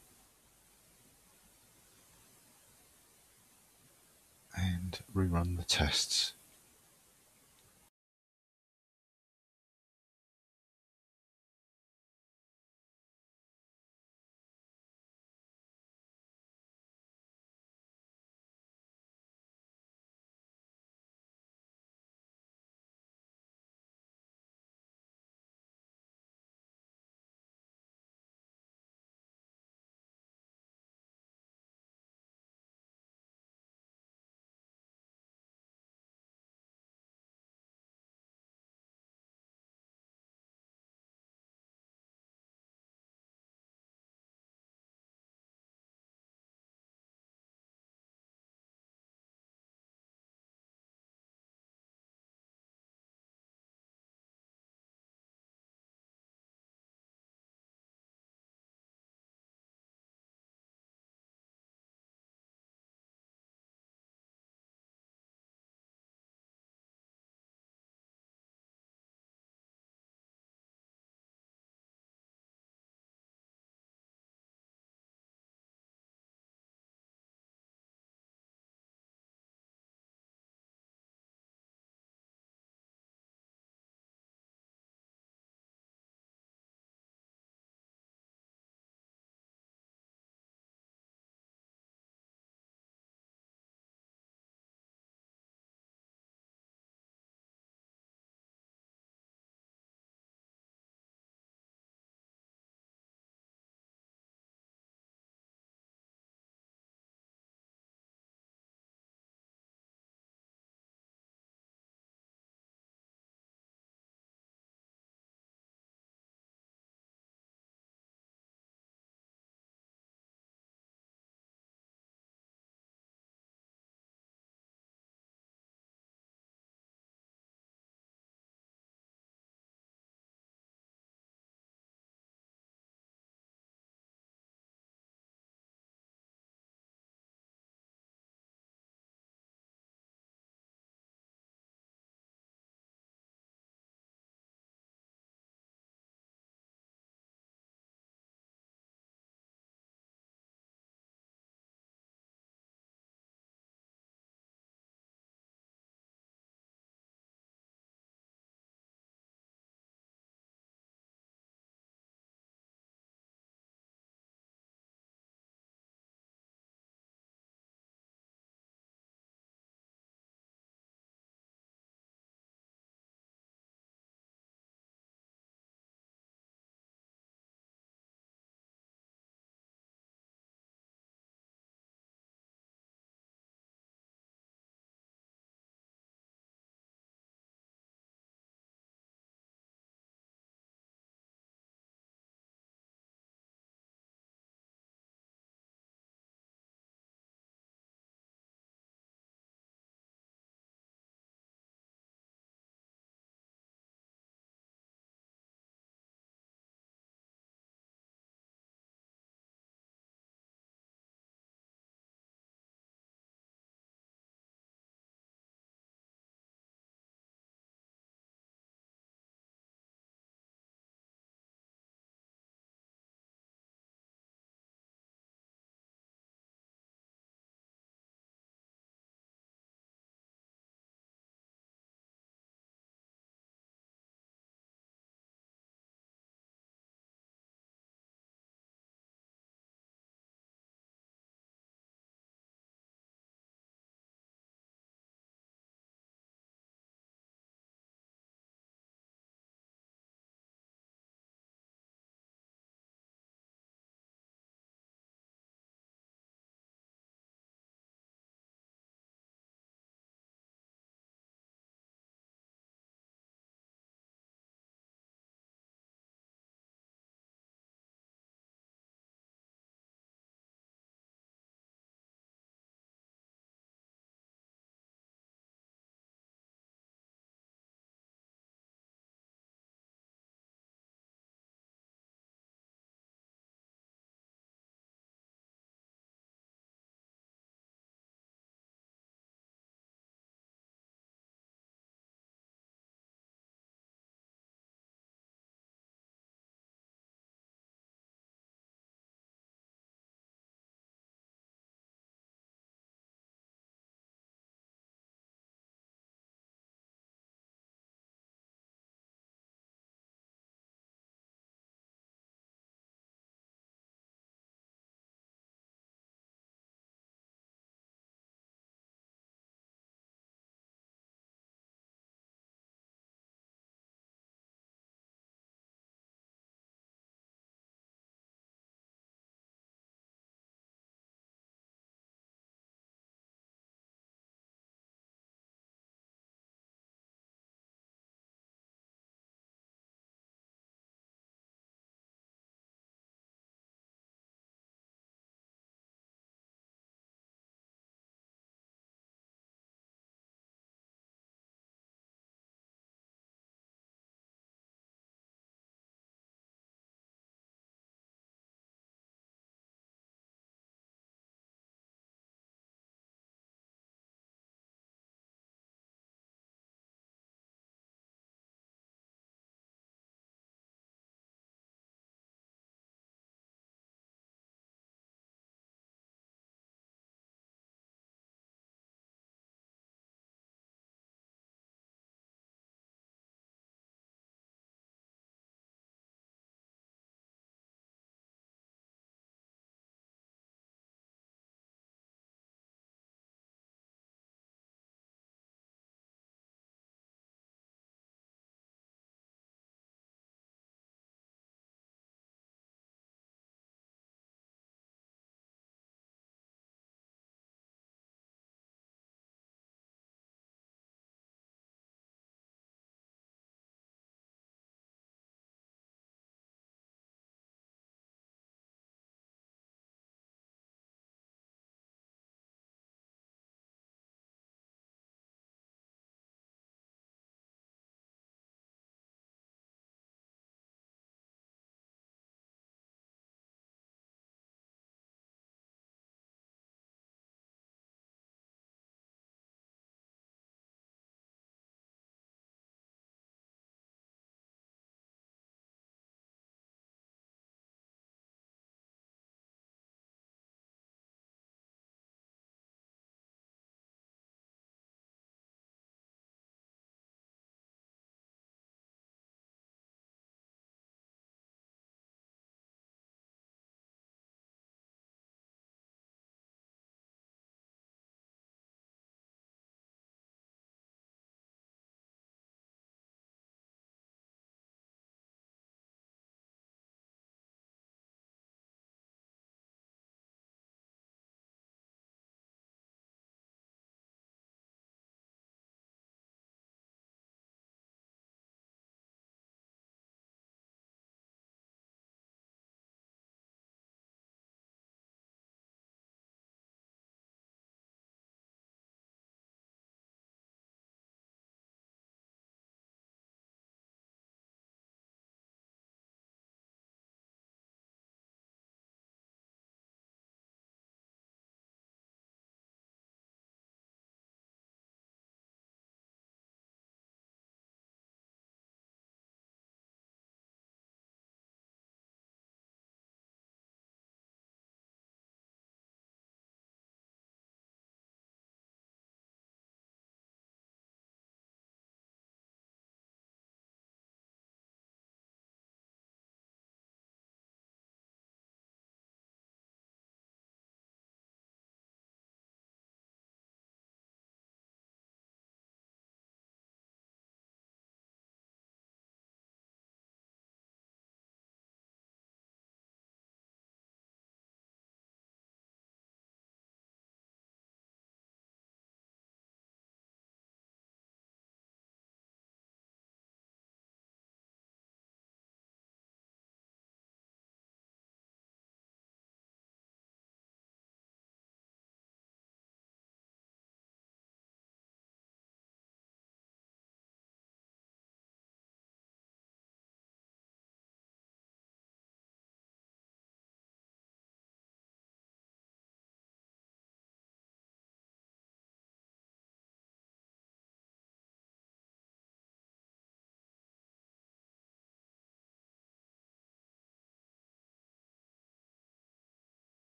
and rerun the tests.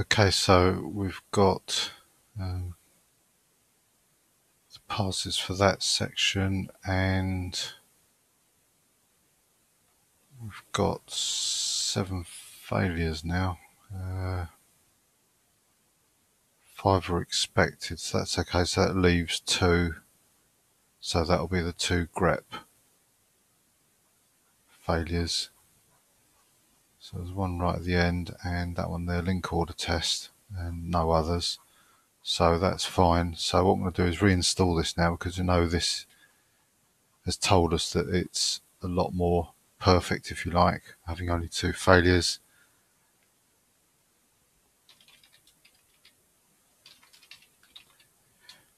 Okay, so we've got um, the parsers for that section, and we've got seven failures now. Uh, five were expected, so that's okay. So that leaves two. So that'll be the two grep failures. So there's one right at the end, and that one there, link order test, and no others. So that's fine. So what I'm going to do is reinstall this now, because you know this has told us that it's a lot more perfect, if you like, having only two failures.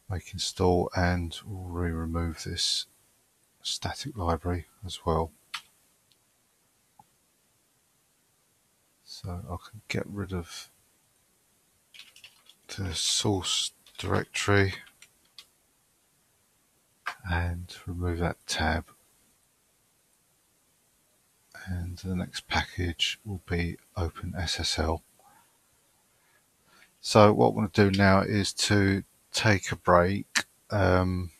Make install, and we'll re-remove this static library as well. So I can get rid of the source directory and remove that tab. And the next package will be OpenSSL. So what I want to do now is to take a break. Um,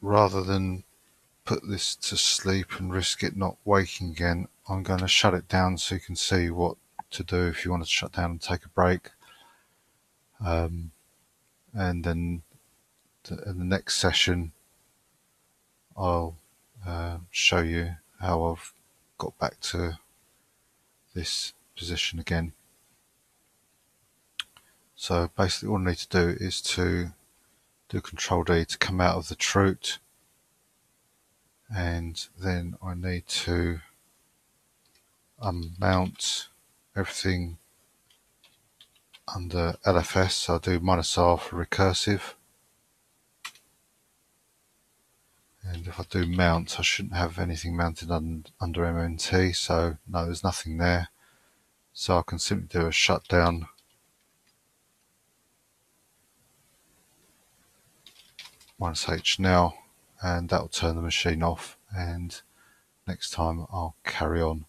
rather than put this to sleep and risk it not waking again, I'm going to shut it down so you can see what to do if you want to shut down and take a break. Um, and then th in the next session, I'll uh, show you how I've got back to this position again. So basically all I need to do is to do control D to come out of the root. And then I need to unmount everything under L F S. So I'll do minus R for recursive. And if I do mount, I shouldn't have anything mounted un under M M T. So no, there's nothing there. So I can simply do a shutdown. Minus H now. And that'll turn the machine off, and next time I'll carry on.